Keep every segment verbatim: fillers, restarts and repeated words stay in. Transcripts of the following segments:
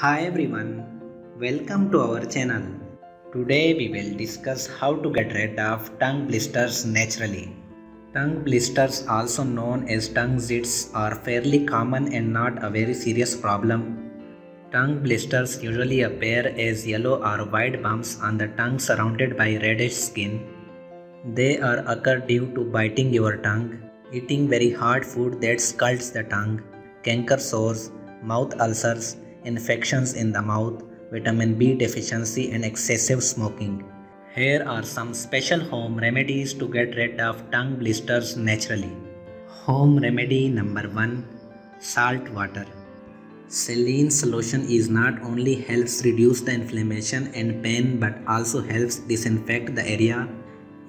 Hi everyone, welcome to our channel. Today we will discuss how to get rid of tongue blisters naturally. Tongue blisters, also known as tongue zits, are fairly common and not a very serious problem. Tongue blisters usually appear as yellow or white bumps on the tongue surrounded by reddish skin. They are occur due to biting your tongue, eating very hard food that scalds the tongue, canker sores, mouth ulcers, infections in the mouth, vitamin B deficiency and excessive smoking. Here are some special home remedies to get rid of tongue blisters naturally. Home remedy number one. Salt water. Saline solution is not only helps reduce the inflammation and pain but also helps disinfect the area.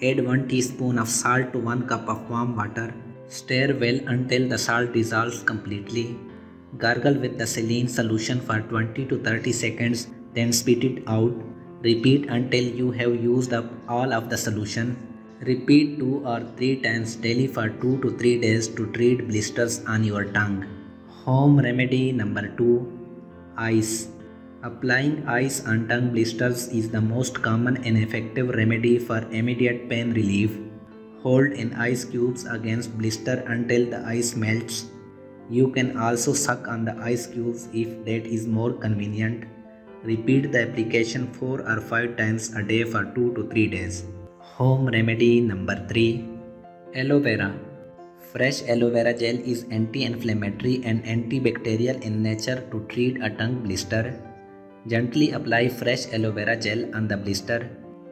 Add one teaspoon of salt to one cup of warm water. Stir well until the salt dissolves completely. Gargle with the saline solution for twenty to thirty seconds, then spit it out. Repeat until you have used up all of the solution. Repeat two or three times daily for two to three days to treat blisters on your tongue. Home remedy number two. Ice. Applying ice on tongue blisters is the most common and effective remedy for immediate pain relief. Hold in ice cubes against blister until the ice melts. You can also suck on the ice cubes if that is more convenient. Repeat the application four or five times a day for two to three days. Home remedy number three. Aloe vera. Fresh aloe vera gel is anti-inflammatory and antibacterial in nature to treat a tongue blister. Gently apply fresh aloe vera gel on the blister.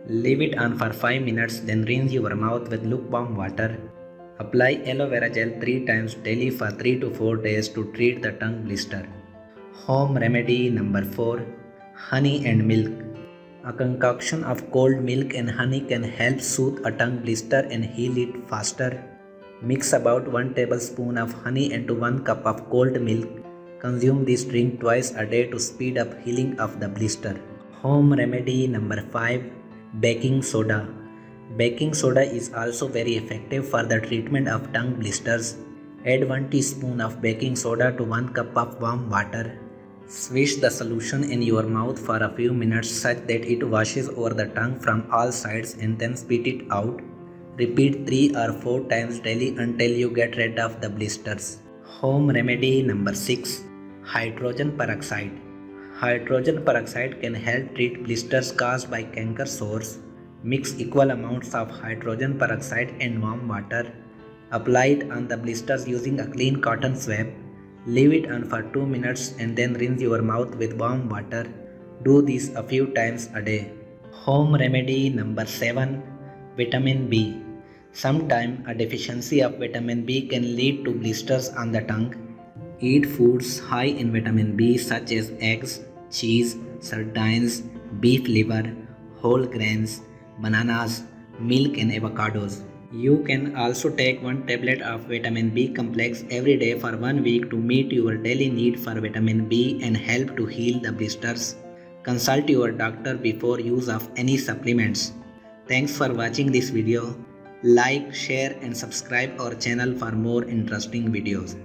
Leave it on for five minutes, then rinse your mouth with lukewarm water. Apply aloe vera gel three times daily for three to four days to treat the tongue blister. Home remedy number four. Honey and milk. A concoction of cold milk and honey can help soothe a tongue blister and heal it faster. Mix about one tablespoon of honey into one cup of cold milk. Consume this drink twice a day to speed up healing of the blister. Home remedy number five. Baking soda. Baking soda is also very effective for the treatment of tongue blisters. Add one teaspoon of baking soda to one cup of warm water. Swish the solution in your mouth for a few minutes such that it washes over the tongue from all sides and then spit it out. Repeat three or four times daily until you get rid of the blisters. Home remedy number six. Hydrogen peroxide. Hydrogen peroxide can help treat blisters caused by canker sores. Mix equal amounts of hydrogen peroxide and warm water. Apply it on the blisters using a clean cotton swab. Leave it on for two minutes and then rinse your mouth with warm water. Do this a few times a day. Home remedy number seven. Vitamin B. Sometimes a deficiency of vitamin B can lead to blisters on the tongue. Eat foods high in vitamin B such as eggs, cheese, sardines, beef liver, whole grains, bananas, milk and avocados. You can also take one tablet of vitamin B complex every day for one week to meet your daily need for vitamin B and help to heal the blisters. Consult your doctor before use of any supplements. Thanks for watching this video. Like, share and subscribe our channel for more interesting videos.